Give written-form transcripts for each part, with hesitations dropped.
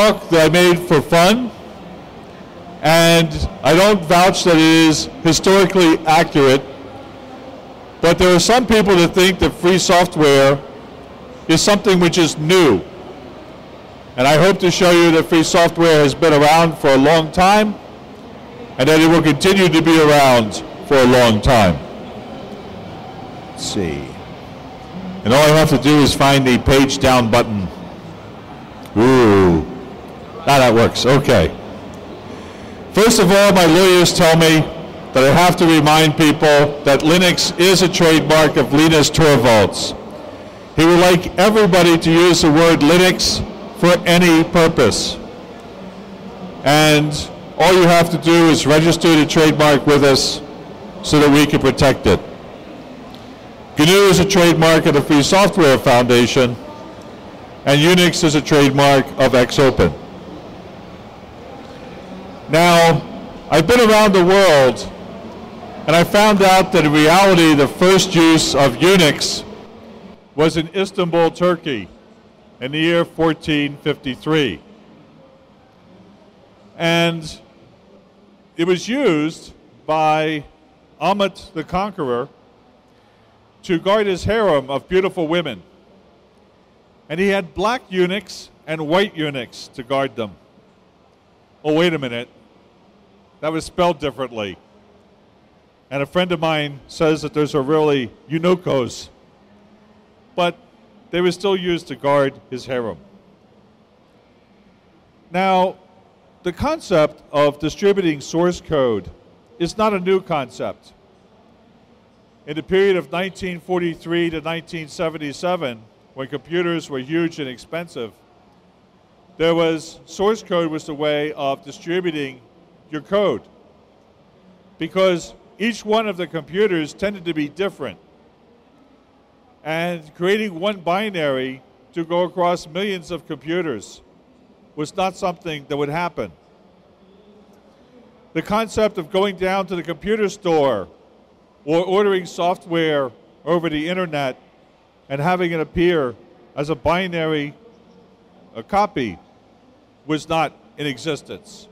talk that I made for fun, and I don't vouch that it is historically accurate, but there are some people that think that free software is something which is new. And I hope to show you that free software has been around for a long time, and that it will continue to be around for a long time. Let's see. And all I have to do is find the page down button. Ooh. Ah, that works. Okay. First of all, my lawyers tell me that I have to remind people that Linux is a trademark of Linus Torvalds. He would like everybody to use the word Linux for any purpose. And all you have to do is register the trademark with us so that we can protect it. GNU is a trademark of the Free Software Foundation, and Unix is a trademark of XOpen. Now, I've been around the world, and I found out that in reality, the first use of Unix was in Istanbul, Turkey, in the year 1453. And it was used by Ahmet the Conqueror to guard his harem of beautiful women. And he had black eunuchs and white eunuchs to guard them. Oh, wait a minute. That was spelled differently. And a friend of mine says that those are really eunuchos. But they were still used to guard his harem. Now, the concept of distributing source code is not a new concept. In the period of 1943 to 1977, when computers were huge and expensive, there was source code was the way of distributing your code, because each one of the computers tended to be different. And creating one binary to go across millions of computers was not something that would happen. The concept of going down to the computer store or ordering software over the internet and having it appear as a binary, a copy, was not in existence.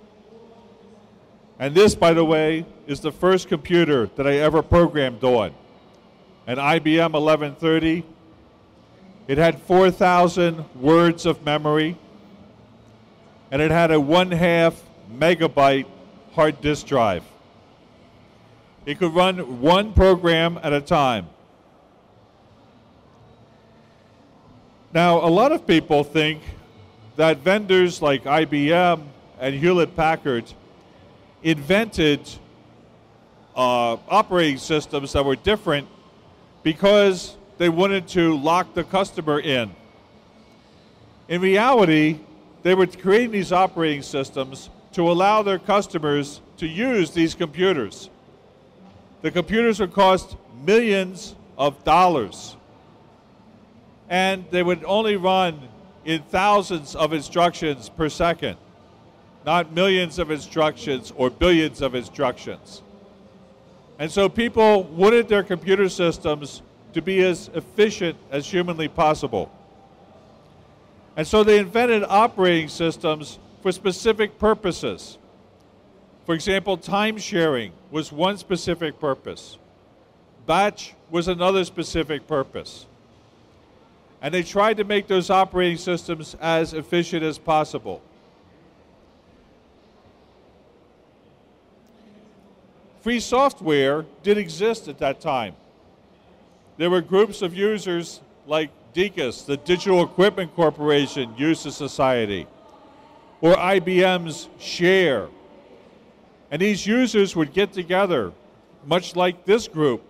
And this, by the way, is the first computer that I ever programmed on, an IBM 1130. It had 4,000 words of memory, and it had a 1/2 megabyte hard disk drive. It could run one program at a time. Now, a lot of people think that vendors like IBM and Hewlett-Packard invented operating systems that were different because they wanted to lock the customer in. In reality, they were creating these operating systems to allow their customers to use these computers. The computers would cost millions of dollars, and they would only run in thousands of instructions per second, not millions of instructions or billions of instructions. And so people wanted their computer systems to be as efficient as humanly possible. And so they invented operating systems for specific purposes. For example, time sharing was one specific purpose. Batch was another specific purpose. And they tried to make those operating systems as efficient as possible. Free software did exist at that time. There were groups of users like DECUS, the Digital Equipment Corporation, User Society, or IBM's Share. And these users would get together, much like this group,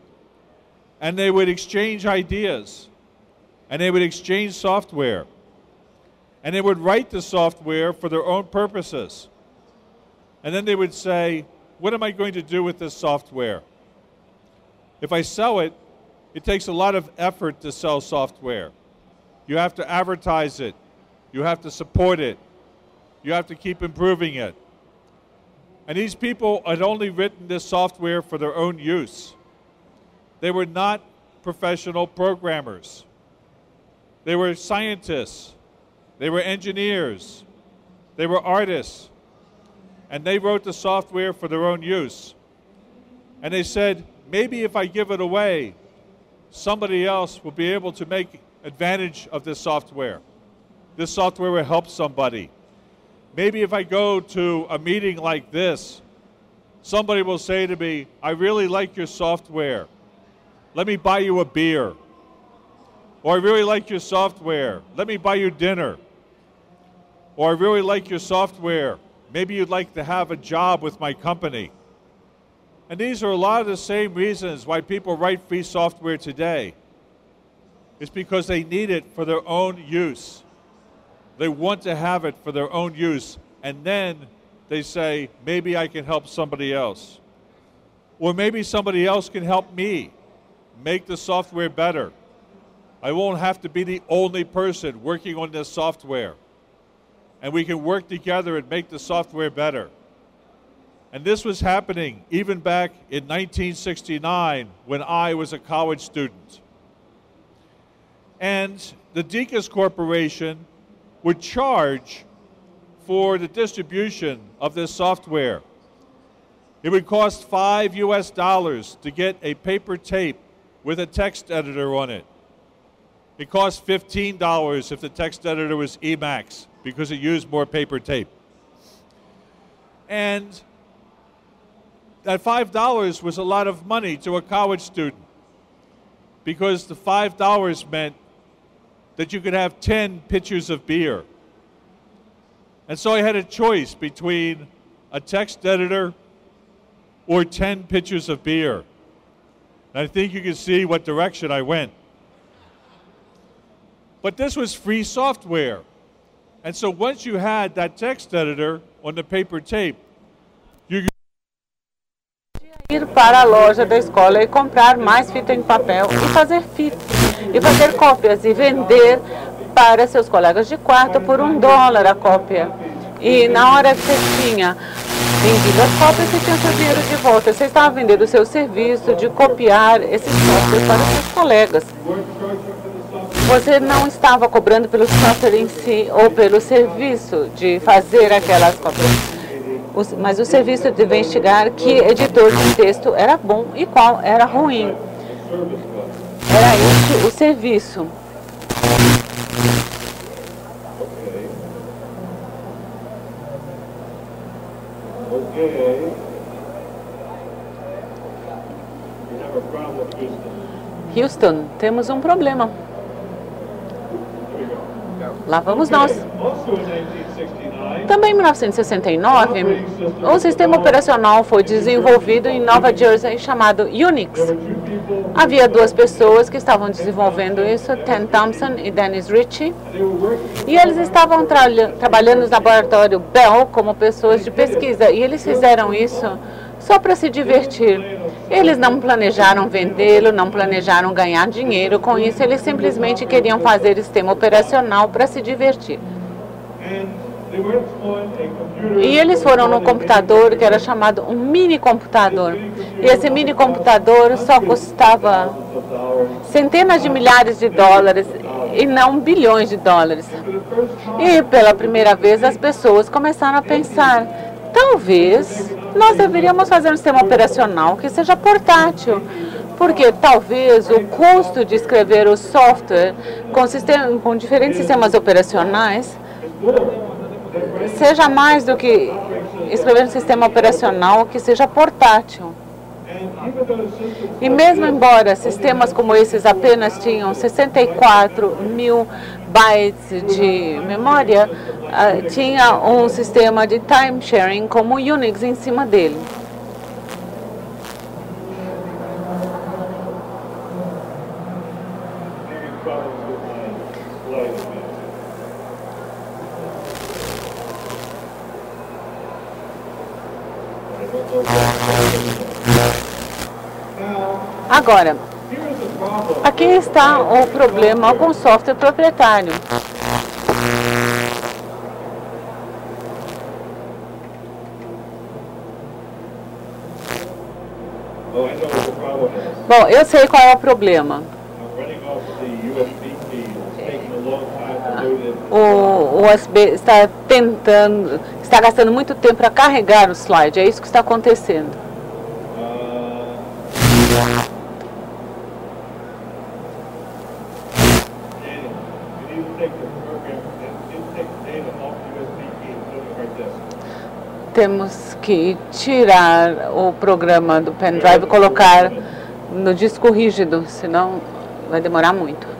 and they would exchange ideas, and they would exchange software, and they would write the software for their own purposes. And then they would say, what am I going to do with this software? If I sell it, it takes a lot of effort to sell software. You have to advertise it. You have to support it. You have to keep improving it. And these people had only written this software for their own use. They were not professional programmers. They were scientists. They were engineers. They were artists, and they wrote the software for their own use. And they said, maybe if I give it away, somebody else will be able to make advantage of this software. This software will help somebody. Maybe if I go to a meeting like this, somebody will say to me, I really like your software. Let me buy you a beer. Or I really like your software. Let me buy you dinner. Or I really like your software. Maybe you'd like to have a job with my company. And these are a lot of the same reasons why people write free software today. It's because they need it for their own use. They want to have it for their own use. And then they say, maybe I can help somebody else. Or maybe somebody else can help me make the software better. I won't have to be the only person working on this software. And we can work together and make the software better. And this was happening even back in 1969 when I was a college student. And the DECUS Corporation would charge for the distribution of this software. It would cost $5 US to get a paper tape with a text editor on it. It cost $15 if the text editor was Emacs because it used more paper tape. And that $5 was a lot of money to a college student because the $5 meant that you could have 10 pitchers of beer. And so I had a choice between a text editor or 10 pitchers of beer. And I think you can see what direction I went. But this was free software. And so once you had that text editor on the paper tape, you could ir para a loja da escola e comprar mais fita em papel e fazer fita, e fazer cópias e vender para seus colegas de quarto por $1 a cópia. E na hora que você tinha vendido as cópias, você tinha seu dinheiro de volta. Você estava vendendo o seu serviço de copiar esses softwares para seus colegas. Você não estava cobrando pelo software em si ou pelo serviço de fazer aquelas cópias, mas o serviço de investigar que editor de texto era bom e qual era ruim. Era esse o serviço. Houston, temos um problema. Lá vamos nós. Também em 1969, um sistema operacional foi desenvolvido em Nova Jersey chamado Unix. Havia duas pessoas que estavam desenvolvendo isso, Ken Thompson e Dennis Ritchie, e eles estavam trabalhando no laboratório Bell como pessoas de pesquisa, e eles fizeram isso só para se divertir. Eles não planejaram vendê-lo, não planejaram ganhar dinheiro com isso, eles simplesmente queriam fazer sistema operacional para se divertir. E eles foram no computador que era chamado um mini computador. E esse mini computador só custava centenas de milhares de dólares e não bilhões de dólares. E pela primeira vez as pessoas começaram a pensar, talvez nós deveríamos fazer um sistema operacional que seja portátil. Porque talvez o custo de escrever o software com diferentes sistemas operacionais seja mais do que escrever um sistema operacional que seja portátil. E mesmo embora sistemas como esses apenas tinham 64 mil bytes de memória, tinha um sistema de time sharing como o Unix em cima dele. Agora, aqui está o problema com software proprietário. Bom, eu sei qual é o problema. o USB está gastando muito tempo para carregar o slide. É isso que está acontecendo. Temos que tirar o programa do pendrive e colocar no disco rígido, senão vai demorar muito.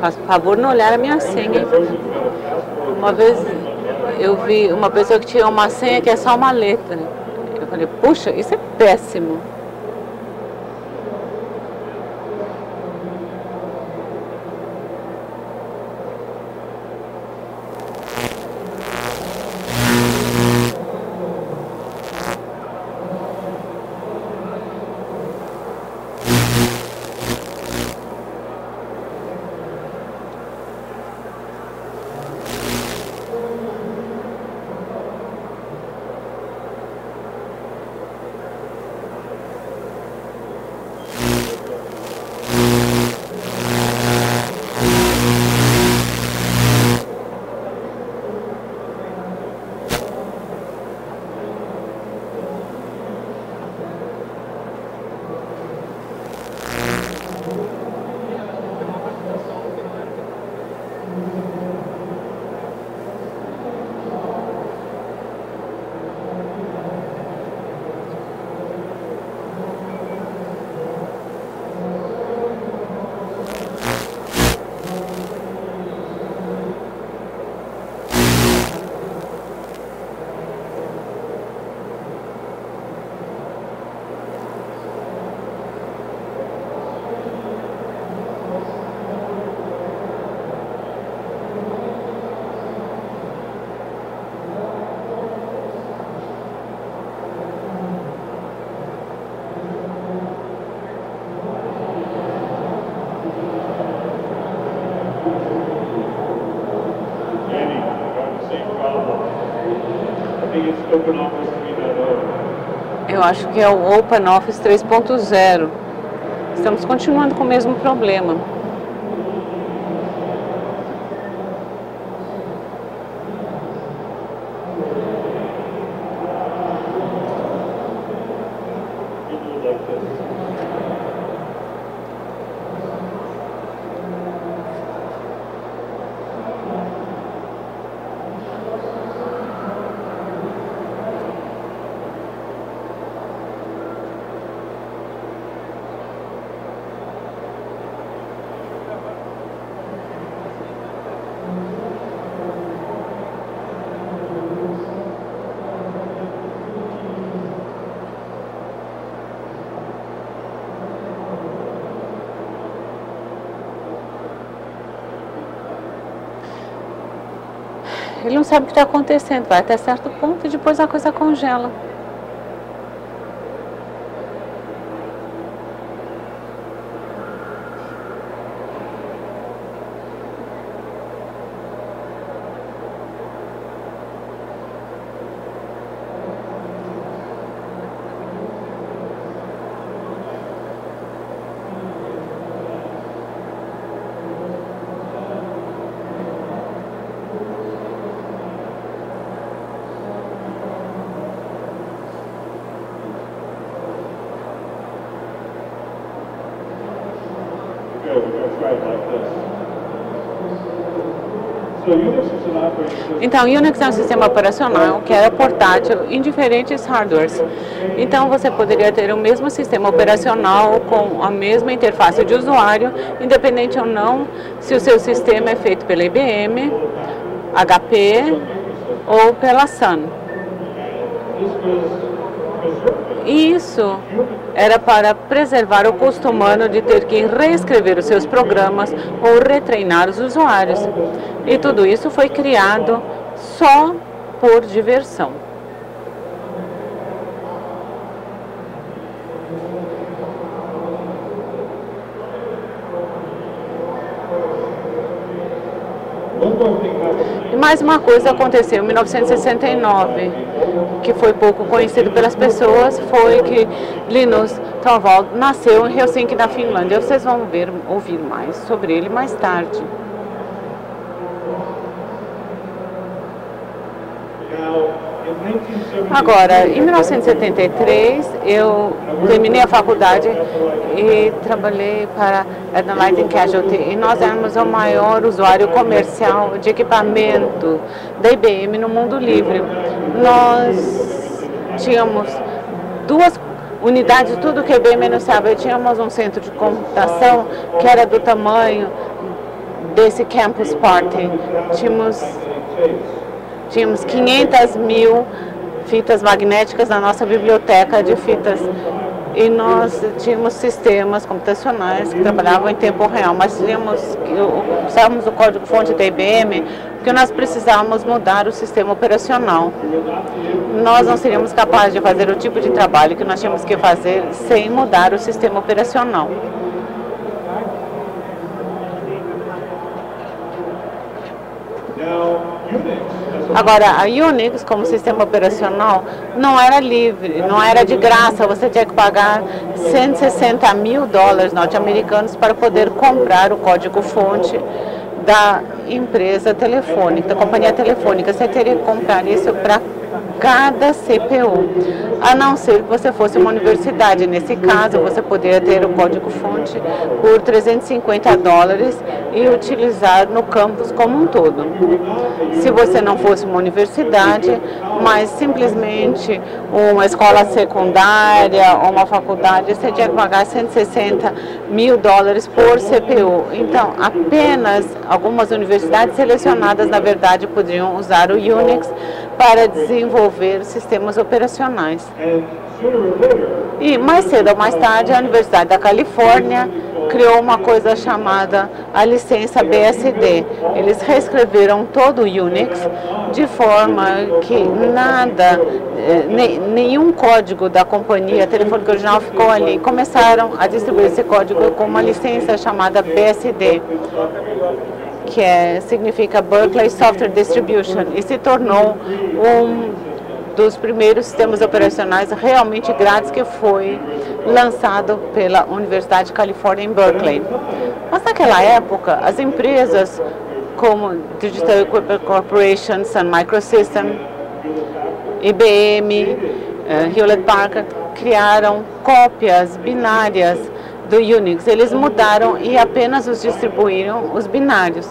Faça favor não olhar a minha senha, hein? Uma vez eu vi uma pessoa que tinha uma senha que é só uma letra. Eu falei, puxa, isso é péssimo. Eu acho que é o Open Office 3.0. Estamos continuando com o mesmo problema. Ele não sabe o que está acontecendo, vai até certo ponto e depois a coisa congela. Então, Unix é um sistema operacional que era portátil em diferentes hardwares. Então, você poderia ter o mesmo sistema operacional com a mesma interface de usuário, independente ou não, se o seu sistema é feito pela IBM, HP ou pela Sun. E isso era para preservar o custo humano de ter que reescrever os seus programas ou retreinar os usuários. E tudo isso foi criado só por diversão. E mais uma coisa aconteceu em 1969, que foi pouco conhecido pelas pessoas, foi que Linus Torvalds nasceu em Helsinki, na Finlândia. Vocês vão ouvir mais sobre ele mais tarde. Agora, em 1973, eu terminei a faculdade e trabalhei para Adelaide Casualty. E nós éramos o maior usuário comercial de equipamento da IBM no mundo livre. Nós tínhamos duas unidades, tudo que a IBM não sabe. Tínhamos um centro de computação que era do tamanho desse Campus Party. Tínhamos 500 mil fitas magnéticas na nossa biblioteca de fitas e nós tínhamos sistemas computacionais que trabalhavam em tempo real, mas usávamos o código-fonte da IBM porque nós precisávamos mudar o sistema operacional. Nós não seríamos capazes de fazer o tipo de trabalho que nós tínhamos que fazer sem mudar o sistema operacional. Agora, a Unix, como sistema operacional, não era livre, não era de graça. Você tinha que pagar 160 mil dólares norte-americanos para poder comprar o código-fonte da empresa telefônica, da companhia telefônica. Você teria que comprar isso para cada CPU, a não ser que você fosse uma universidade. Nesse caso, você poderia ter o código-fonte por 350 dólares e utilizar no campus como um todo. Se você não fosse uma universidade, mas simplesmente uma escola secundária ou uma faculdade, você tinha que pagar 160 mil dólares por CPU. Então, apenas algumas universidades selecionadas, na verdade, podiam usar o Unix para desenvolver sistemas operacionais. E mais cedo ou mais tarde, a Universidade da Califórnia criou uma coisa chamada a licença BSD. Eles reescreveram todo o Unix de forma que nada, nenhum código da companhia telefônica original ficou ali. Começaram a distribuir esse código com uma licença chamada BSD, que significa Berkeley Software Distribution, e se tornou um dos primeiros sistemas operacionais realmente grátis que foi lançado pela Universidade de Califórnia em Berkeley. Mas naquela época, as empresas como Digital Equipment Corporation, Sun Microsystems, IBM, Hewlett-Packard, criaram cópias binárias do Unix. Eles mudaram e apenas os distribuíram os binários.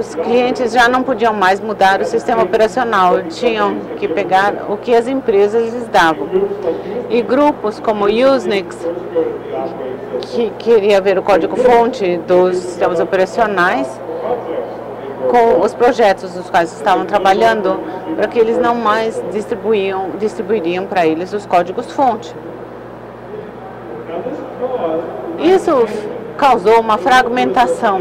Os clientes já não podiam mais mudar o sistema operacional, tinham que pegar o que as empresas lhes davam. E grupos como o USENIX, que queria ver o código-fonte dos sistemas operacionais, com os projetos nos quais estavam trabalhando, para que eles não mais distribuiriam para eles os códigos-fonte. Isso causou uma fragmentação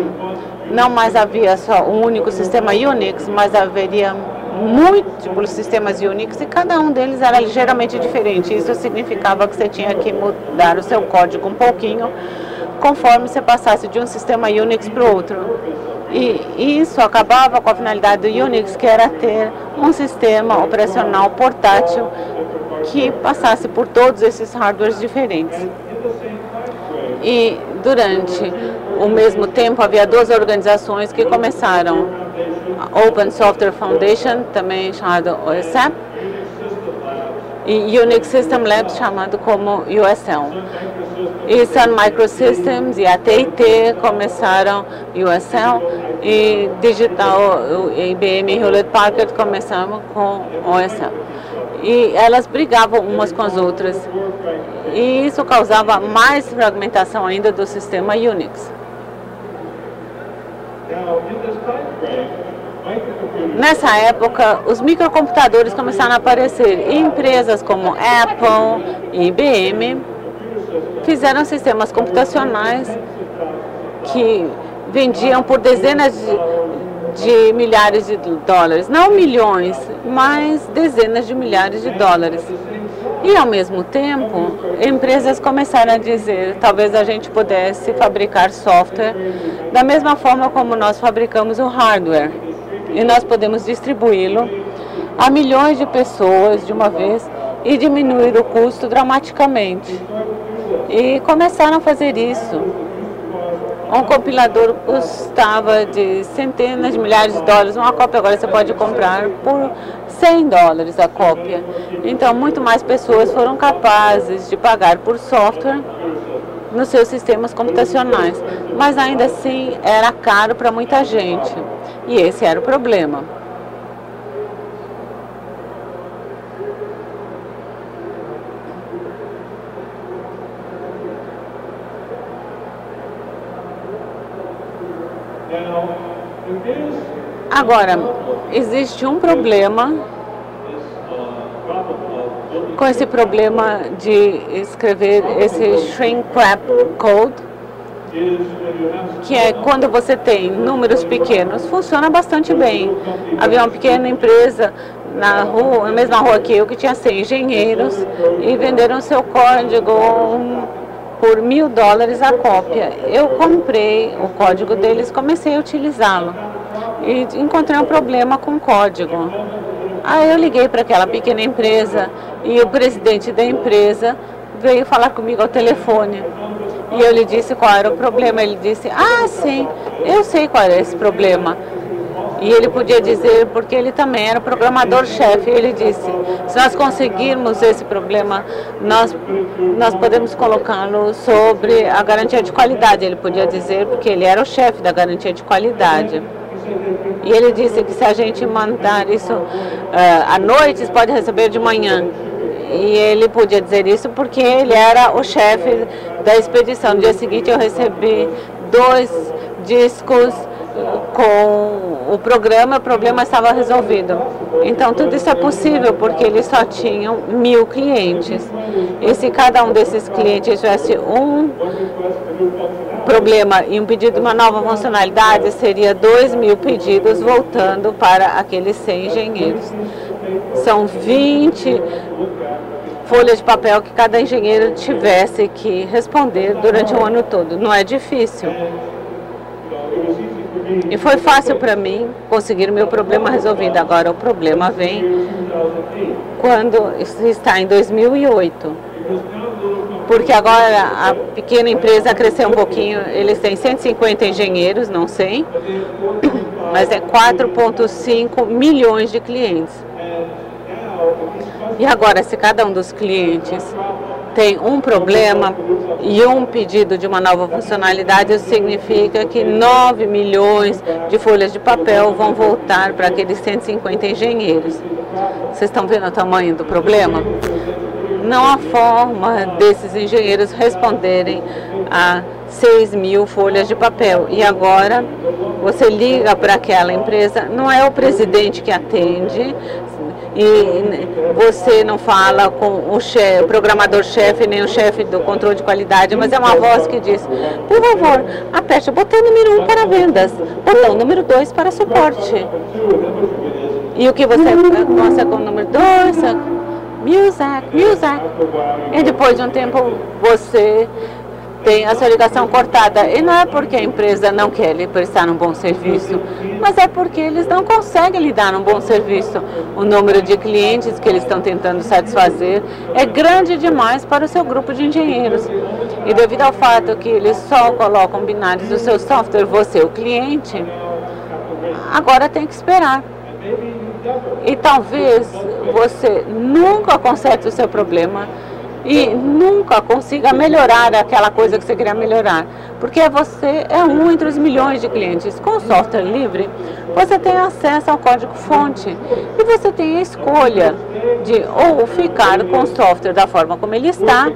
não mais havia só um único sistema Unix, mas haveria múltiplos sistemas Unix e cada um deles era ligeiramente diferente. Isso significava que você tinha que mudar o seu código um pouquinho conforme você passasse de um sistema Unix para o outro. E isso acabava com a finalidade do Unix, que era ter um sistema operacional portátil que passasse por todos esses hardwares diferentes. E durante o mesmo tempo havia duas organizações que começaram, a Open Software Foundation, também chamada OSF, e Unix System Labs, chamado como USL. E Sun Microsystems e AT&T começaram USL, e Digital, IBM e Hewlett-Packard começaram com OSL. E elas brigavam umas com as outras. E isso causava mais fragmentação ainda do sistema Unix. Nessa época, os microcomputadores começaram a aparecer e empresas como Apple e IBM fizeram sistemas computacionais que vendiam por dezenas de milhares de dólares, não milhões, mas dezenas de milhares de dólares. E, ao mesmo tempo, empresas começaram a dizer, talvez a gente pudesse fabricar software da mesma forma como nós fabricamos o hardware. E nós podemos distribuí-lo a milhões de pessoas de uma vez e diminuir o custo dramaticamente. E começaram a fazer isso. Um compilador custava de centenas de milhares de dólares. Uma cópia agora você pode comprar por 100 dólares a cópia. Então, muito mais pessoas foram capazes de pagar por software nos seus sistemas computacionais. Mas ainda assim, era caro para muita gente. E esse era o problema. Agora, existe um problema com esse problema de escrever esse shrink wrap code, que é quando você tem números pequenos, funciona bastante bem. Havia uma pequena empresa na mesma rua que eu, que tinha 100 engenheiros e venderam seu código por $1000 a cópia. Eu comprei o código deles, comecei a utilizá-lo e encontrei um problema com o código. Aí eu liguei para aquela pequena empresa e o presidente da empresa veio falar comigo ao telefone. E eu lhe disse qual era o problema. Ele disse, ah, sim, eu sei qual era esse problema. E ele podia dizer, porque ele também era programador-chefe, ele disse, se nós conseguirmos esse problema, nós podemos colocá-lo sobre a garantia de qualidade. Ele podia dizer, porque ele era o chefe da garantia de qualidade. E ele disse que se a gente mandar isso à noite, isso pode receber de manhã. E ele podia dizer isso porque ele era o chefe da expedição. No dia seguinte eu recebi 2 discos com o programa, o problema estava resolvido. Então, tudo isso é possível porque eles só tinham 1000 clientes. E se cada um desses clientes tivesse um problema e um pedido de uma nova funcionalidade, seria 2000 pedidos voltando para aqueles 100 engenheiros. São 20 folhas de papel que cada engenheiro tivesse que responder durante o ano todo. Não é difícil. E foi fácil para mim conseguir o meu problema resolvido. Agora, o problema vem quando está em 2008. Porque agora a pequena empresa cresceu um pouquinho. Eles têm 150 engenheiros, não sei, mas é 4,5 milhões de clientes. E agora, se cada um dos clientes tem um problema e um pedido de uma nova funcionalidade, isso significa que 9 milhões de folhas de papel vão voltar para aqueles 150 engenheiros. Vocês estão vendo o tamanho do problema? Não há forma desses engenheiros responderem a 6.000 folhas de papel. E agora você liga para aquela empresa, não é o presidente que atende, e você não fala com o programador-chefe, nem o chefe do controle de qualidade, mas é uma voz que diz: por favor, aperte o botão número 1 para vendas, botão número 2 para suporte. E o que você mostra com o número 2? Music, music. E depois de um tempo você tem a sua ligação cortada. E não é porque a empresa não quer lhe prestar um bom serviço, mas é porque eles não conseguem lhe dar um bom serviço. O número de clientes que eles estão tentando satisfazer é grande demais para o seu grupo de engenheiros. E devido ao fato que eles só colocam binários do seu software, você, o cliente, agora tem que esperar. E talvez você nunca conserte o seu problema e nunca consiga melhorar aquela coisa que você queria melhorar, porque você é um entre os milhões de clientes. Com software livre, você tem acesso ao código-fonte e você tem a escolha de ou ficar com o software da forma como ele está,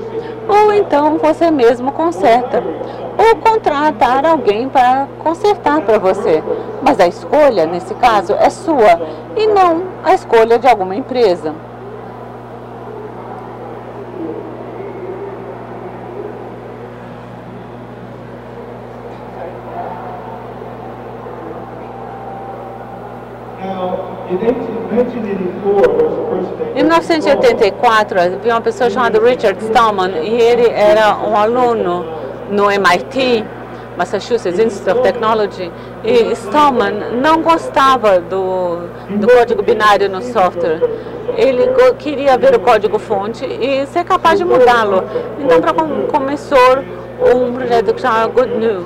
ou então você mesmo conserta, ou contratar alguém para consertar para você. Mas a escolha, nesse caso, é sua e não a escolha de alguma empresa. Em 1984, havia uma pessoa chamada Richard Stallman, e ele era um aluno no MIT, Massachusetts Institute of Technology, e Stallman não gostava do código binário no software. Ele queria ver o código-fonte e ser capaz de mudá-lo. Então, começou um projeto que chamava GNU,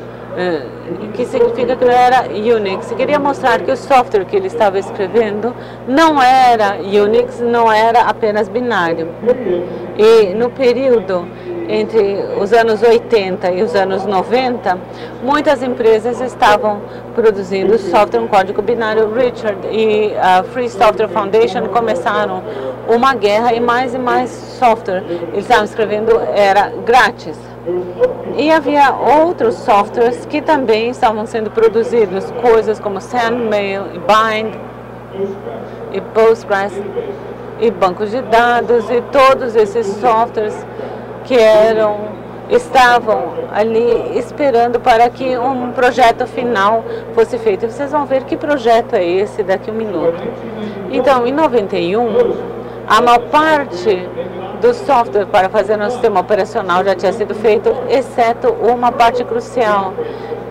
que significa que não era Unix. Queria mostrar que o software que ele estava escrevendo não era Unix, não era apenas binário. E no período entre os anos 80 e os anos 90, muitas empresas estavam produzindo software, um código binário. Richard e a Free Software Foundation começaram uma guerra e mais software eles estavam escrevendo era grátis. E havia outros softwares que também estavam sendo produzidos, coisas como Sendmail, e Bind, e Postgres, e bancos de dados, e todos esses softwares que estavam ali esperando para que um projeto final fosse feito. E vocês vão ver que projeto é esse daqui a um minuto. Então, em 91, a maior parte do software para fazer no sistema operacional já tinha sido feito, exceto uma parte crucial,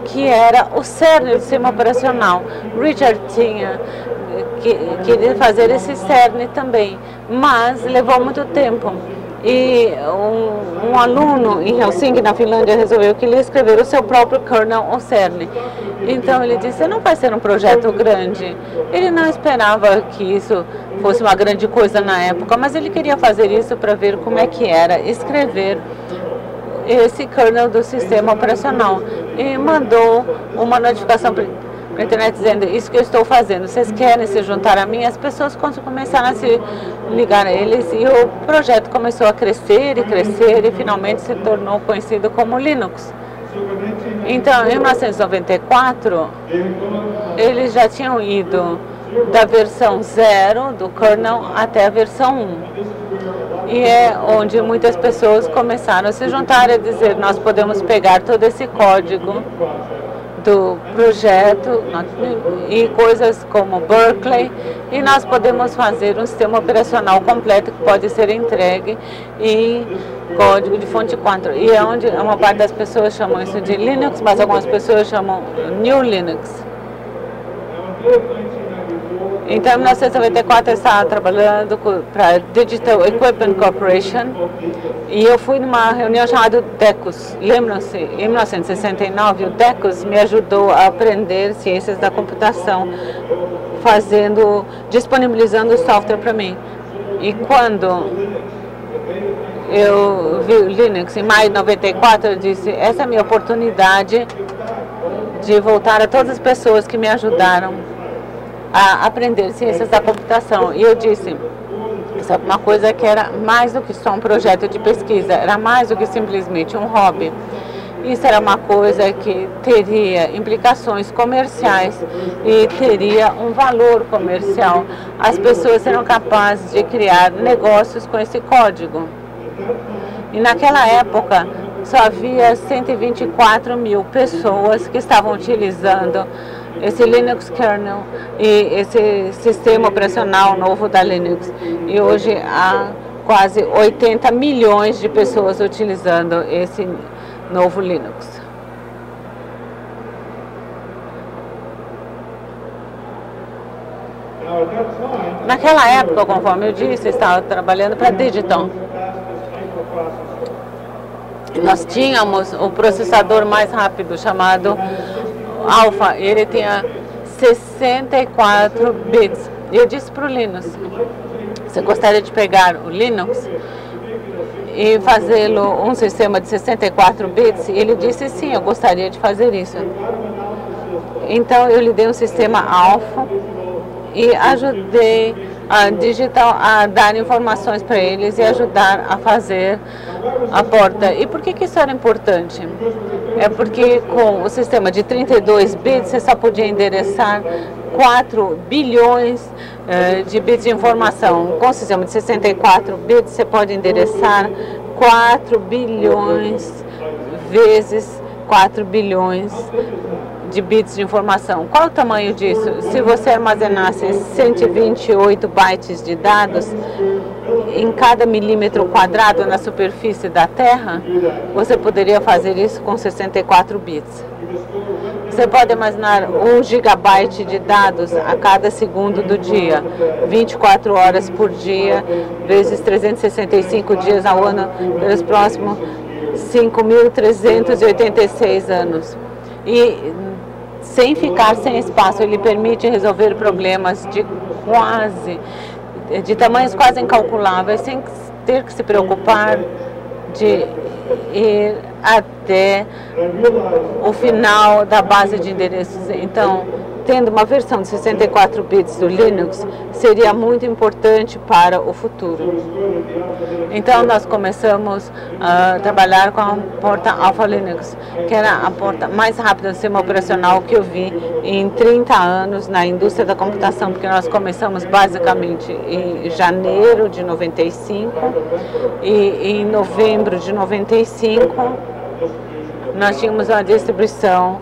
que era o cerne do sistema operacional. Richard tinha queria fazer esse cerne também, mas levou muito tempo. E um aluno em Helsinki, na Finlândia, resolveu que ele ia escrever o seu próprio kernel ou cerne. Então ele disse: não vai ser um projeto grande. Ele não esperava que isso fosse uma grande coisa na época, mas ele queria fazer isso para ver como é que era escrever esse kernel do sistema operacional. E mandou uma notificação na internet dizendo: isso que eu estou fazendo, vocês querem se juntar a mim? As pessoas começaram a se ligar a eles, e o projeto começou a crescer e crescer, e finalmente se tornou conhecido como Linux. Então, em 1994, eles já tinham ido da versão 0 do kernel até a versão 1. E é onde muitas pessoas começaram a se juntar e dizer: nós podemos pegar todo esse código do projeto e coisas como Berkeley, e nós podemos fazer um sistema operacional completo que pode ser entregue em código de fonte 4. E é onde uma parte das pessoas chamam isso de Linux, mas algumas pessoas chamam New Linux. Então, em 1994, eu estava trabalhando para a Digital Equipment Corporation, e eu fui numa reunião chamada DECUS. Lembram-se, em 1969, o DECUS me ajudou a aprender ciências da computação, disponibilizando software para mim. E quando eu vi o Linux, em maio de 94, eu disse: essa é a minha oportunidade de voltar a todas as pessoas que me ajudaram a aprender ciências da computação. E eu disse: sabe, uma coisa que era mais do que só um projeto de pesquisa, era mais do que simplesmente um hobby. Isso era uma coisa que teria implicações comerciais e teria um valor comercial. As pessoas eram capazes de criar negócios com esse código. E naquela época só havia 124 mil pessoas que estavam utilizando esse Linux kernel e esse sistema operacional novo da Linux. E hoje há quase 80 milhões de pessoas utilizando esse novo Linux. Naquela época, conforme eu disse, estava trabalhando para Digital. Nós tínhamos o processador mais rápido chamado Alpha. Ele tinha 64 bits. E eu disse para o Linus: você gostaria de pegar o Linux e fazê-lo um sistema de 64 bits? E ele disse: sim, eu gostaria de fazer isso. Então eu lhe dei um sistema Alpha e ajudei a Digital a dar informações para eles e ajudar a fazer a porta. E por que isso era importante? É porque com o sistema de 32 bits você só podia endereçar 4 bilhões de bits de informação. Com o sistema de 64 bits você pode endereçar 4 bilhões vezes 4 bilhões de bits de informação. Qual o tamanho disso? Se você armazenasse 128 bytes de dados em cada milímetro quadrado na superfície da Terra, você poderia fazer isso com 64 bits. Você pode armazenar 1 gigabyte de dados a cada segundo do dia, 24 horas por dia, vezes 365 dias ao ano, pelos próximos 5.386 anos. E sem ficar sem espaço, ele permite resolver problemas de tamanhos quase incalculáveis, sem ter que se preocupar de ir até o final da base de endereços. Então, tendo uma versão de 64 bits do Linux, seria muito importante para o futuro. Então, nós começamos a trabalhar com a porta Alpha Linux, que era a porta mais rápida do sistema operacional que eu vi em 30 anos na indústria da computação, porque nós começamos basicamente em janeiro de 95 e em novembro de 95 nós tínhamos uma distribuição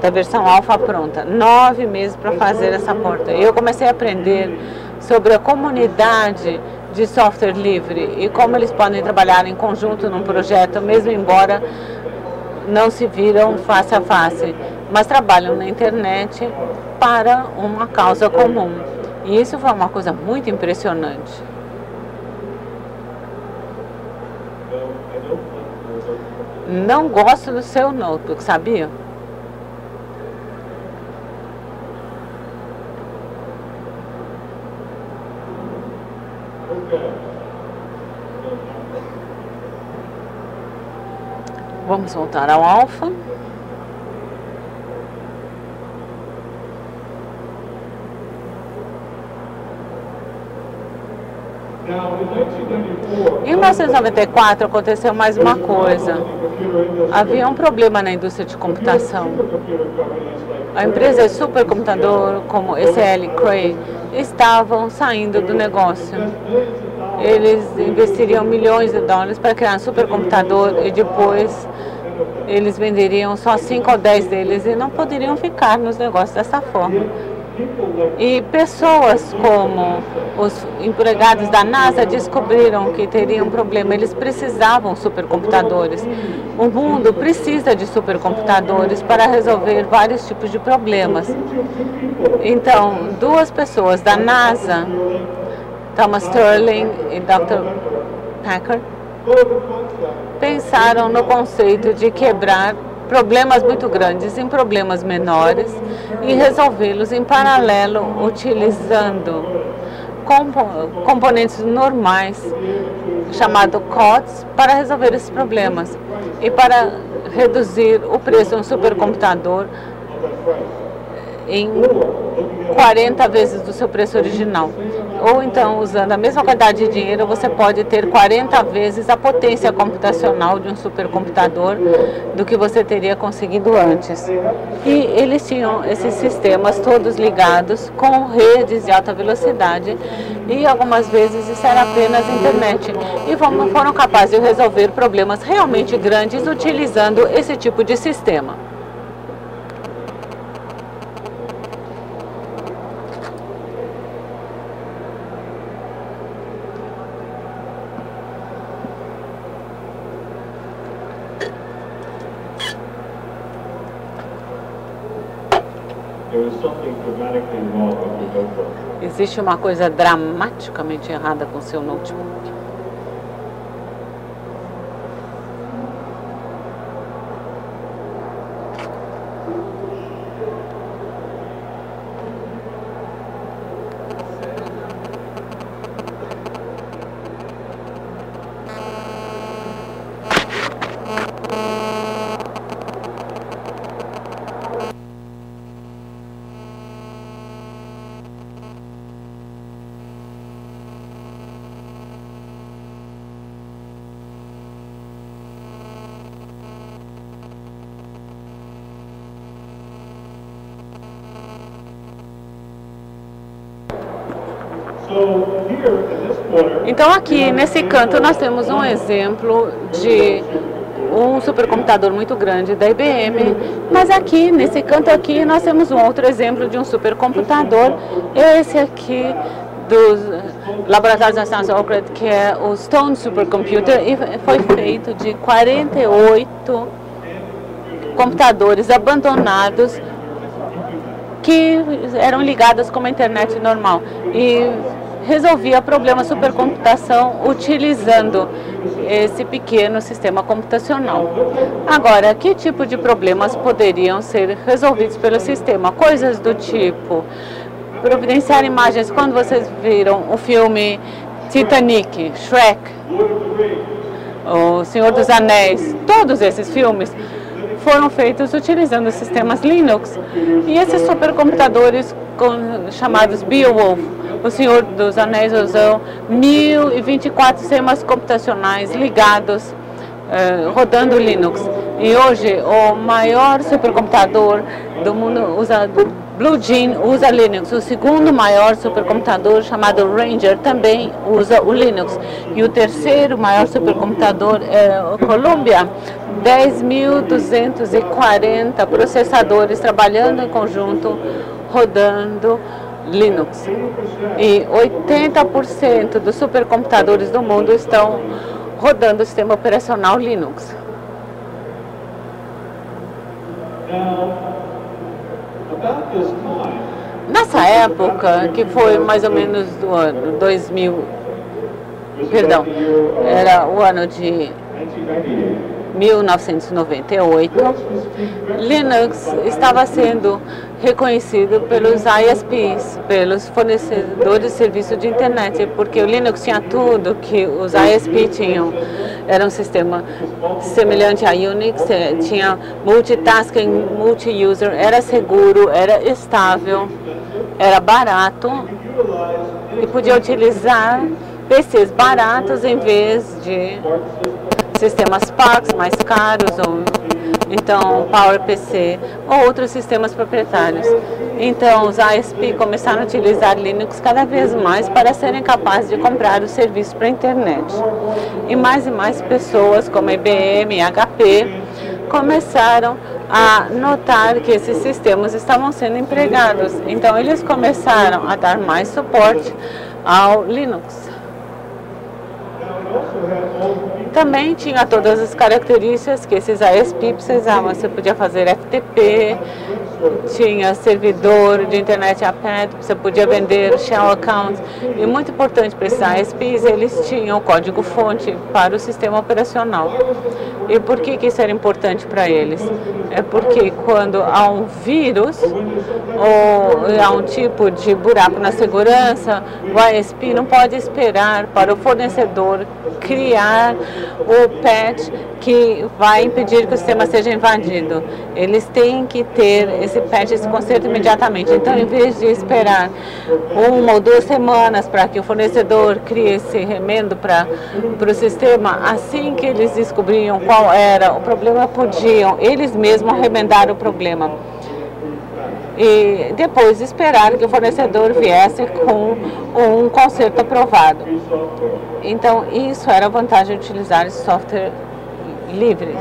da versão Alpha pronta. 9 meses para fazer essa porta. Eu comecei a aprender sobre a comunidade de software livre e como eles podem trabalhar em conjunto num projeto, mesmo embora não se viram face a face, mas trabalham na internet para uma causa comum. E isso foi uma coisa muito impressionante. Não gosto do seu notebook, sabia? Vamos voltar ao Alpha. Em 1994 aconteceu mais uma coisa. Havia um problema na indústria de computação. A empresa supercomputador como ECL e Cray estavam saindo do negócio. Eles investiriam milhões de dólares para criar um supercomputador e depois eles venderiam só 5 ou 10 deles e não poderiam ficar nos negócios dessa forma. E pessoas como os empregados da NASA descobriram que teriam um problema. Eles precisavam de supercomputadores. O mundo precisa de supercomputadores para resolver vários tipos de problemas. Então, 2 pessoas da NASA, Thomas Sterling e Dr. Packard, pensaram no conceito de quebrar problemas muito grandes em problemas menores e resolvê-los em paralelo utilizando componentes normais, chamado COTS, para resolver esses problemas e para reduzir o preço de um supercomputador em 40 vezes do seu preço original. Ou então, usando a mesma quantidade de dinheiro, você pode ter 40 vezes a potência computacional de um supercomputador do que você teria conseguido antes. E eles tinham esses sistemas todos ligados com redes de alta velocidade e algumas vezes isso era apenas internet. E foram capazes de resolver problemas realmente grandes utilizando esse tipo de sistema. Existe uma coisa dramaticamente errada com seu notebook. Então aqui nesse canto nós temos um exemplo de um supercomputador muito grande da IBM, mas aqui nesse canto aqui nós temos um outro exemplo de um supercomputador, esse aqui dos Laboratórios Nacionais Oakland, que é o Stone Supercomputer, e foi feito de 48 computadores abandonados que eram ligados com a internet normal e resolvia problemas de supercomputação utilizando esse pequeno sistema computacional. Agora, que tipo de problemas poderiam ser resolvidos pelo sistema? Coisas do tipo providenciar imagens. Quando vocês viram o filme Titanic, Shrek, O Senhor dos Anéis, todos esses filmes foram feitos utilizando sistemas Linux. E esses supercomputadores chamados Beowulf, O Senhor dos Anéis, usou 1024 sistemas computacionais ligados, rodando Linux. E hoje o maior supercomputador do mundo usa Blue Gene, usa Linux. O segundo maior supercomputador, chamado Ranger, também usa o Linux. E o terceiro maior supercomputador é o Columbia, 10.240 processadores trabalhando em conjunto, rodando Linux. E 80% dos supercomputadores do mundo estão rodando o sistema operacional Linux. Nessa época, que foi mais ou menos do ano 2000, perdão, era o ano de 1998, Linux estava sendo reconhecido pelos ISPs, pelos fornecedores de serviço de internet, porque o Linux tinha tudo que os ISPs tinham. Era um sistema semelhante a Unix, tinha multitasking, multi-user, era seguro, era estável, era barato e podia utilizar PCs baratos em vez de sistemas PAX mais caros, ou então PowerPC, ou outros sistemas proprietários. Então, os ISP começaram a utilizar Linux cada vez mais para serem capazes de comprar os serviços para a internet. E mais pessoas, como IBM e HP, começaram a notar que esses sistemas estavam sendo empregados. Então, eles começaram a dar mais suporte ao Linux. Também tinha todas as características que esses ISP precisavam. Você podia fazer FTP, tinha servidor de internet a pad, você podia vender shell accounts. E muito importante para esses ISPs, eles tinham código-fonte para o sistema operacional. E por que que isso era importante para eles? É porque quando há um vírus ou há um tipo de buraco na segurança, o ISP não pode esperar para o fornecedor criar o patch que vai impedir que o sistema seja invadido. Eles têm que ter esse você pede esse conserto imediatamente. Então, em vez de esperar uma ou duas semanas para que o fornecedor crie esse remendo para o sistema, assim que eles descobriam qual era o problema, podiam eles mesmos remendar o problema. E depois esperar que o fornecedor viesse com um conserto aprovado. Então, isso era a vantagem de utilizar software livre.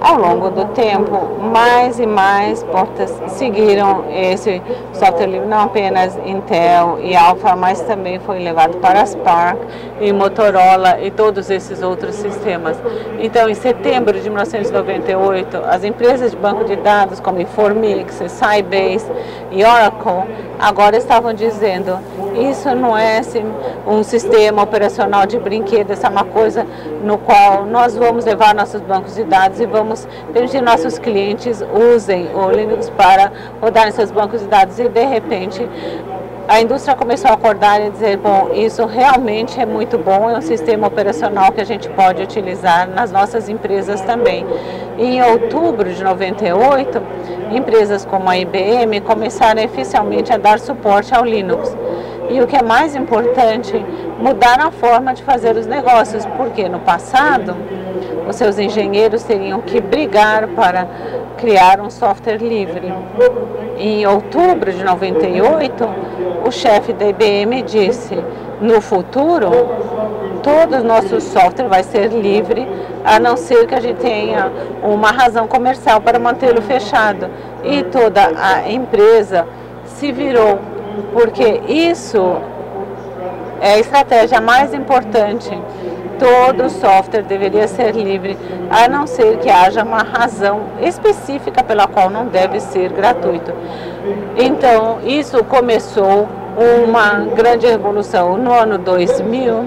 Ao longo do tempo, mais e mais portas seguiram esse software livre, não apenas Intel e Alpha, mas também foi levado para Spark e Motorola e todos esses outros sistemas. Então, em setembro de 1998, as empresas de banco de dados como Informix, Sybase e Oracle agora estavam dizendo: isso não é um sistema operacional de brinquedo, essa é uma coisa no qual nós vamos levar nossos bancos de dados e vamos permitir que nossos clientes usem o Linux para rodar em seus bancos de dados. E de repente a indústria começou a acordar e dizer: bom, isso realmente é muito bom, é um sistema operacional que a gente pode utilizar nas nossas empresas também. E em outubro de 98, empresas como a IBM começaram oficialmente a dar suporte ao Linux. E o que é mais importante, mudaram a forma de fazer os negócios, porque no passado os seus engenheiros teriam que brigar para criar um software livre. Em outubro de 98, o chefe da IBM disse: no futuro, todo o nosso software vai ser livre, a não ser que a gente tenha uma razão comercial para mantê-lo fechado. E toda a empresa se virou, porque isso é a estratégia mais importante. Todo software deveria ser livre, a não ser que haja uma razão específica pela qual não deve ser gratuito. Então, isso começou uma grande revolução. No ano 2000,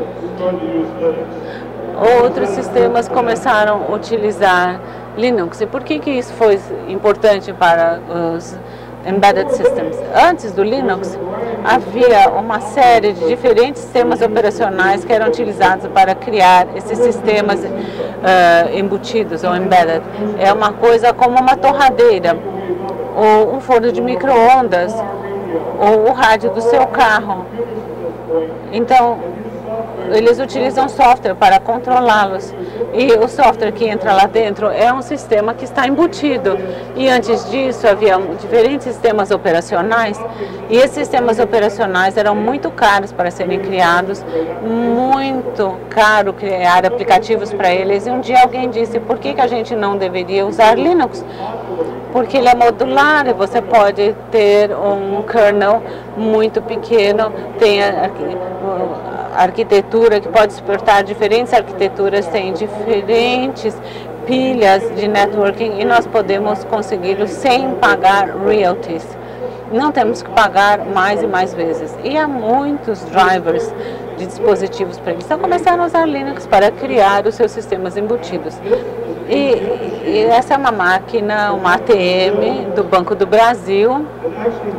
outros sistemas começaram a utilizar Linux. E por que isso foi importante para os Embedded Systems? Antes do Linux, havia uma série de diferentes sistemas operacionais que eram utilizados para criar esses sistemas embutidos ou embedded. É uma coisa como uma torradeira, ou um forno de micro-ondas, ou o rádio do seu carro. Então, eles utilizam software para controlá-los, e o software que entra lá dentro é um sistema que está embutido. E antes disso havia diferentes sistemas operacionais, e esses sistemas operacionais eram muito caros para serem criados, muito caro criar aplicativos para eles. E um dia alguém disse: por que a gente não deveria usar Linux? Porque ele é modular, e você pode ter um kernel muito pequeno, tem arquitetura que pode suportar diferentes arquiteturas, tem diferentes pilhas de networking, e nós podemos consegui-lo sem pagar royalties. Não temos que pagar mais e mais vezes. E há muitos drivers de dispositivos para eles. Então começaram a usar Linux para criar os seus sistemas embutidos. E essa é uma máquina, uma ATM do Banco do Brasil,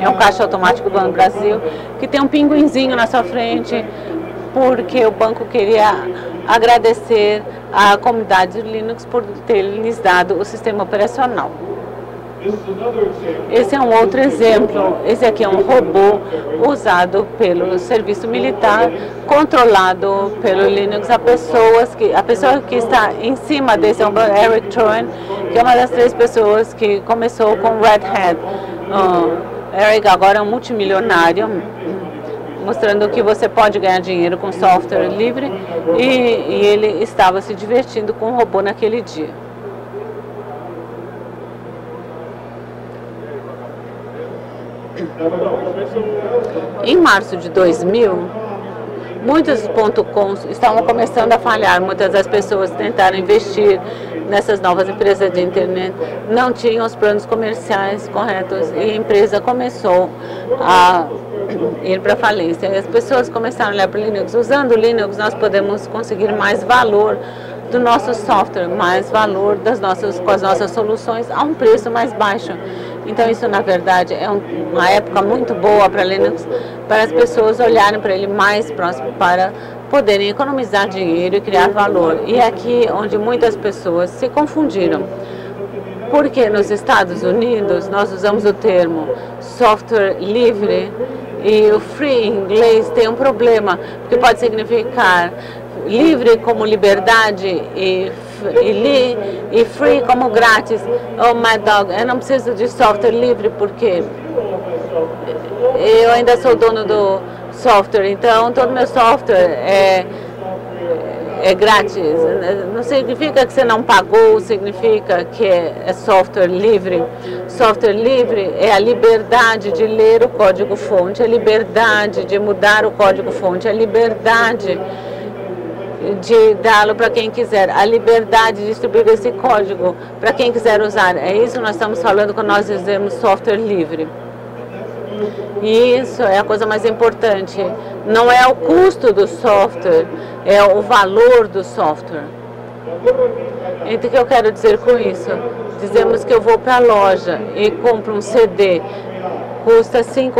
é um caixa automático do Banco do Brasil, que tem um pinguinzinho na sua frente, porque o banco queria agradecer à comunidade do Linux por ter lhes dado o sistema operacional. Esse é um outro exemplo. Esse aqui é um robô usado pelo serviço militar, controlado pelo Linux. A pessoa que está em cima desse é o Eric Tron, que é uma das três pessoas que começou com Red Hat. Eric agora é um multimilionário, mostrando que você pode ganhar dinheiro com software livre, e ele estava se divertindo com o robô naquele dia. Em março de 2000, muitos .coms estavam começando a falhar. Muitas das pessoas tentaram investir nessas novas empresas de internet, não tinham os planos comerciais corretos, e a empresa começou a ir para falência. As pessoas começaram a olhar para o Linux. Usando o Linux, nós podemos conseguir mais valor do nosso software, mais valor com as nossas soluções a um preço mais baixo. Então, isso, na verdade, é uma época muito boa para Linux, para as pessoas olharem para ele mais próximo, para poderem economizar dinheiro e criar valor. E é aqui onde muitas pessoas se confundiram. Porque nos Estados Unidos nós usamos o termo software livre e o free em inglês tem um problema, porque pode significar livre como liberdade e free como grátis. Oh, my dog, eu não preciso de software livre porque eu ainda sou dono do software, então todo meu software é grátis. Não significa que você não pagou, significa que é software livre. Software livre é a liberdade de ler o código-fonte, a liberdade de mudar o código-fonte, a liberdade de dá-lo para quem quiser, a liberdade de distribuir esse código para quem quiser usar. É isso que nós estamos falando quando nós dizemos software livre. E isso é a coisa mais importante. Não é o custo do software, é o valor do software. Então, o que eu quero dizer com isso? Dizemos que eu vou para a loja e compro um CD, custa R$5.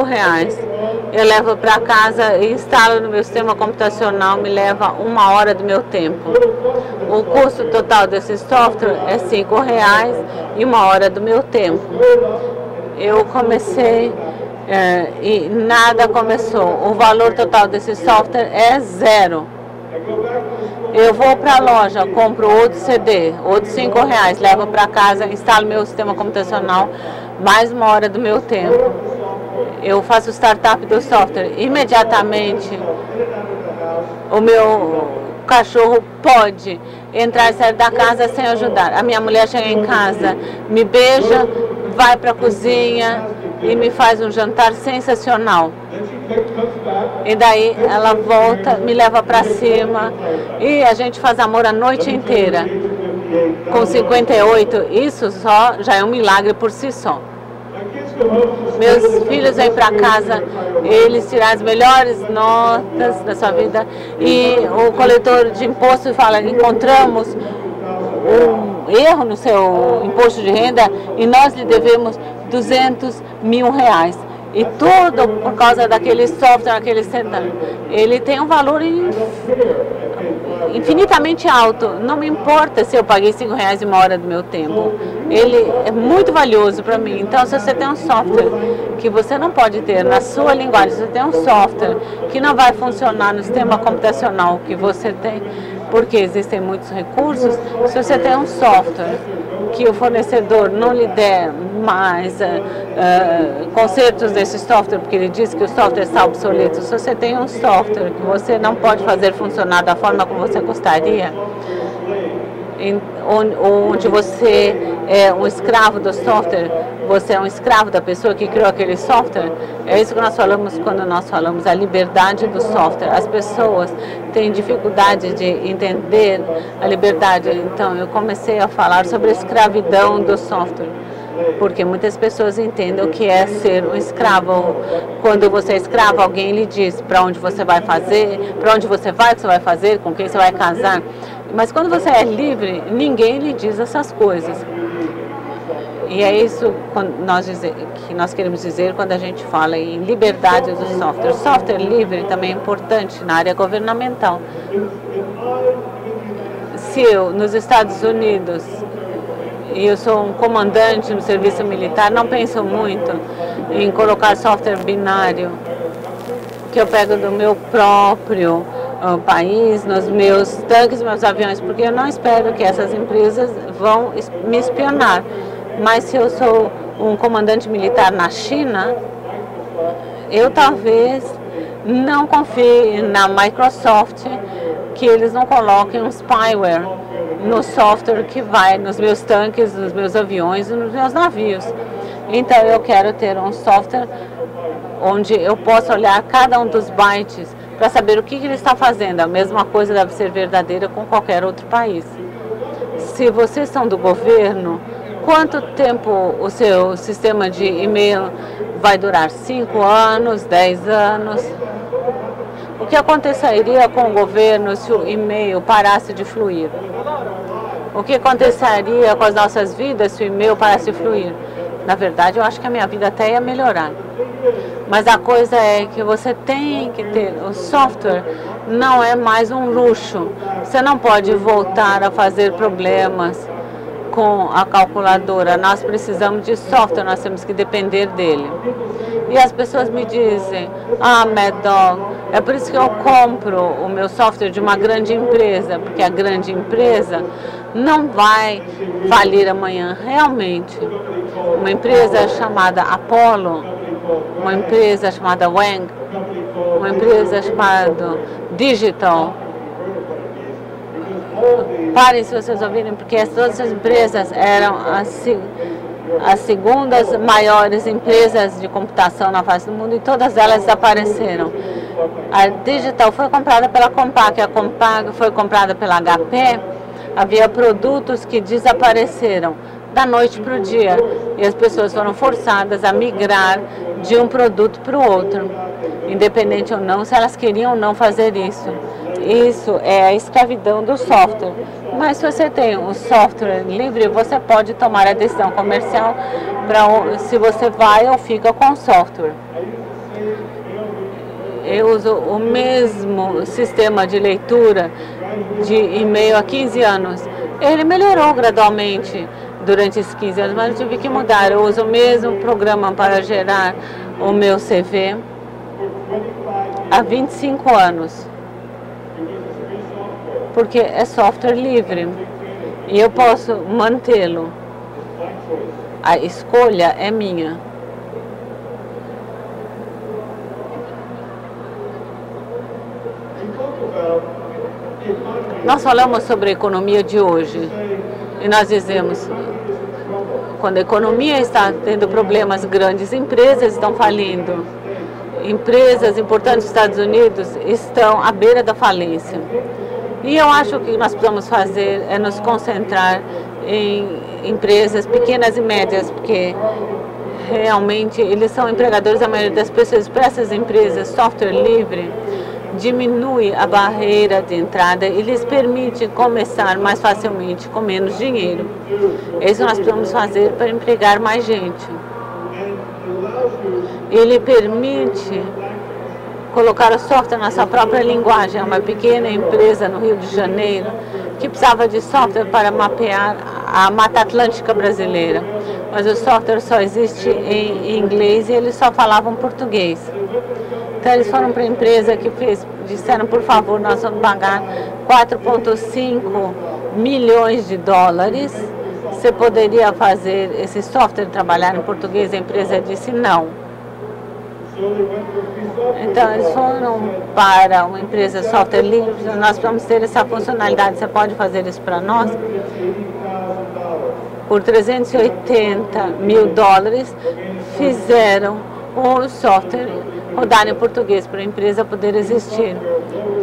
Eu levo para casa e instalo no meu sistema computacional, me leva 1 hora do meu tempo. O custo total desse software é R$5 e 1 hora do meu tempo. Eu comecei e nada começou. O valor total desse software é 0. Eu vou para a loja, compro outro CD, outros R$5, levo para casa, instalo meu sistema computacional, mais 1 hora do meu tempo. Eu faço o startup do software. Imediatamente, o meu cachorro pode entrar e sair da casa sem ajudar. A minha mulher chega em casa, me beija, vai para a cozinha e me faz um jantar sensacional. E daí ela volta, me leva para cima e a gente faz amor a noite inteira. Com 58, isso só já é um milagre por si só. Meus filhos vêm para casa, eles tiraram as melhores notas da sua vida e o coletor de impostos fala: encontramos um erro no seu imposto de renda e nós lhe devemos R$200 mil. E tudo por causa daquele software, daquele centavo. Ele tem um valor infinitamente alto. Não me importa se eu paguei R$5 e 1 hora do meu tempo. Ele é muito valioso para mim. Então, se você tem um software que você não pode ter na sua linguagem, se você tem um software que não vai funcionar no sistema computacional que você tem, porque existem muitos recursos, se você tem um software que o fornecedor não lhe der mais consertos desse software, porque ele diz que o software está obsoleto, se você tem um software que você não pode fazer funcionar da forma como você gostaria, onde você é um escravo do software, você é um escravo da pessoa que criou aquele software. É isso que nós falamos quando nós falamos a liberdade do software. As pessoas têm dificuldade de entender a liberdade. Então, eu comecei a falar sobre a escravidão do software, porque muitas pessoas entendem o que é ser um escravo. Quando você é escravo, alguém lhe diz para onde você vai fazer, para onde você vai fazer, com quem você vai casar. Mas quando você é livre, ninguém lhe diz essas coisas. E é isso que nós queremos dizer quando a gente fala em liberdade do software. Software livre também é importante na área governamental. Se eu, nos Estados Unidos, e eu sou um comandante no serviço militar, não penso muito em colocar software binário que eu pego do meu próprio país, nos meus tanques, meus aviões, porque eu não espero que essas empresas vão me espionar. Mas se eu sou um comandante militar na China, eu talvez não confie na Microsoft que eles não coloquem um spyware no software que vai nos meus tanques, nos meus aviões e nos meus navios. Então eu quero ter um software onde eu possa olhar cada um dos bytes para saber o que ele está fazendo. A mesma coisa deve ser verdadeira com qualquer outro país. Se vocês são do governo, quanto tempo o seu sistema de e-mail vai durar? 5 anos, 10 anos? O que aconteceria com o governo se o e-mail parasse de fluir? O que aconteceria com as nossas vidas se o e-mail parasse de fluir? Na verdade, eu acho que a minha vida até ia melhorar. Mas a coisa é que você tem que ter o software. Não é mais um luxo. Você não pode voltar a fazer problemas com a calculadora, nós precisamos de software, nós temos que depender dele. E as pessoas me dizem, ah, Mad Dog, é por isso que eu compro o meu software de uma grande empresa, porque a grande empresa não vai falir amanhã. Realmente, uma empresa chamada Apollo, uma empresa chamada Wang, uma empresa chamada Digital, parem se vocês ouvirem, porque todas essas empresas eram as segundas maiores empresas de computação na face do mundo e todas elas desapareceram. A Digital foi comprada pela Compaq, a Compaq foi comprada pela HP, havia produtos que desapareceram da noite para o dia e as pessoas foram forçadas a migrar de um produto para o outro, independente ou não, se elas queriam ou não fazer isso. Isso é a escravidão do software. Mas se você tem um software livre, você pode tomar a decisão comercial para se você vai ou fica com o software. Eu uso o mesmo sistema de leitura de e-mail há 15 anos. Ele melhorou gradualmente durante esses 15 anos, mas eu tive que mudar. Eu uso o mesmo programa para gerar o meu CV há 25 anos. Porque é software livre e eu posso mantê-lo. A escolha é minha. Nós falamos sobre a economia de hoje e nós dizemos, quando a economia está tendo problemas grandes, empresas estão falindo. Empresas importantes dos Estados Unidos estão à beira da falência. E eu acho que nós precisamos fazer é nos concentrar em empresas pequenas e médias, porque realmente eles são empregadores da maioria das pessoas. Para essas empresas, software livre diminui a barreira de entrada e lhes permite começar mais facilmente com menos dinheiro. Isso nós precisamos fazer para empregar mais gente. Ele permite colocar o software na sua própria linguagem. Uma pequena empresa no Rio de Janeiro que precisava de software para mapear a Mata Atlântica brasileira. Mas o software só existe em inglês e eles só falavam português. Então eles foram para a empresa que fez, disseram, por favor, nós vamos pagar 4,5 milhões de dólares. Você poderia fazer esse software trabalhar em português? A empresa disse não. Então, eles foram para uma empresa software livre. Nós vamos ter essa funcionalidade. Você pode fazer isso para nós? Por 380 mil dólares, fizeram o software rodar em português para a empresa poder existir.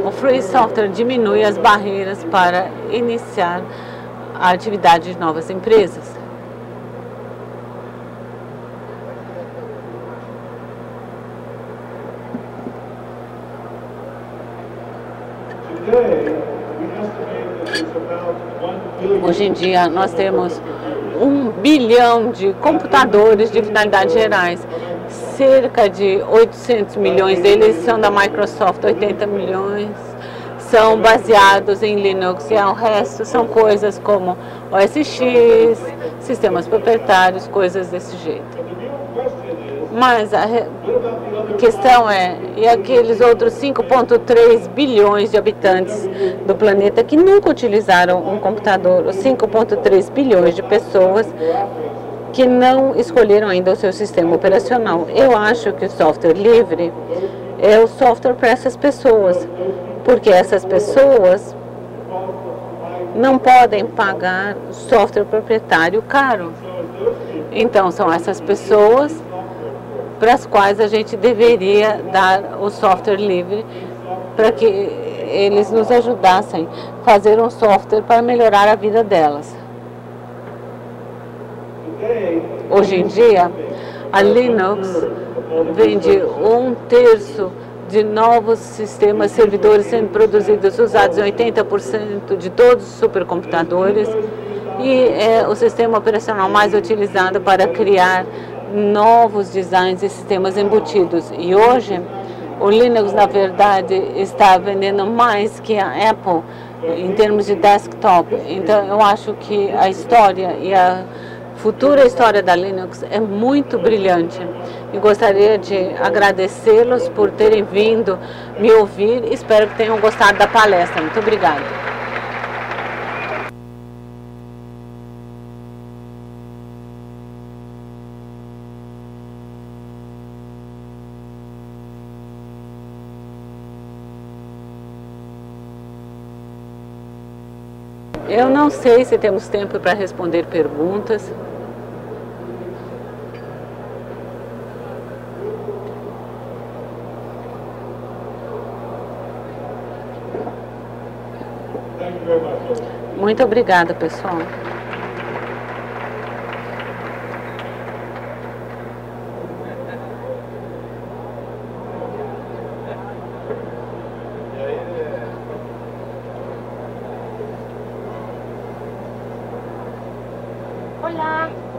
O Free Software diminui as barreiras para iniciar a atividade de novas empresas. Hoje em dia, nós temos 1 bilhão de computadores de finalidades gerais. Cerca de 800 milhões deles são da Microsoft, 80 milhões são baseados em Linux e o resto são coisas como OSX, sistemas proprietários, coisas desse jeito. Mas a questão é, e aqueles outros 5,3 bilhões de habitantes do planeta que nunca utilizaram um computador, os 5,3 bilhões de pessoas que não escolheram ainda o seu sistema operacional. Eu acho que o software livre é o software para essas pessoas, porque essas pessoas não podem pagar software proprietário caro. Então, são essas pessoas para as quais a gente deveria dar o software livre para que eles nos ajudassem a fazer um software para melhorar a vida delas. Hoje em dia, a Linux vende 1/3 de novos sistemas servidores sendo produzidos, usados em 80% de todos os supercomputadores e é o sistema operacional mais utilizado para criar novos designs e sistemas embutidos. E hoje, O Linux, na verdade, está vendendo mais que a Apple em termos de desktop. Então, eu acho que a história e a futura história da Linux é muito brilhante. E gostaria de agradecê-los por terem vindo me ouvir. Espero que tenham gostado da palestra. Muito obrigado. Eu não sei se temos tempo para responder perguntas. Muito obrigada, pessoal. Hola.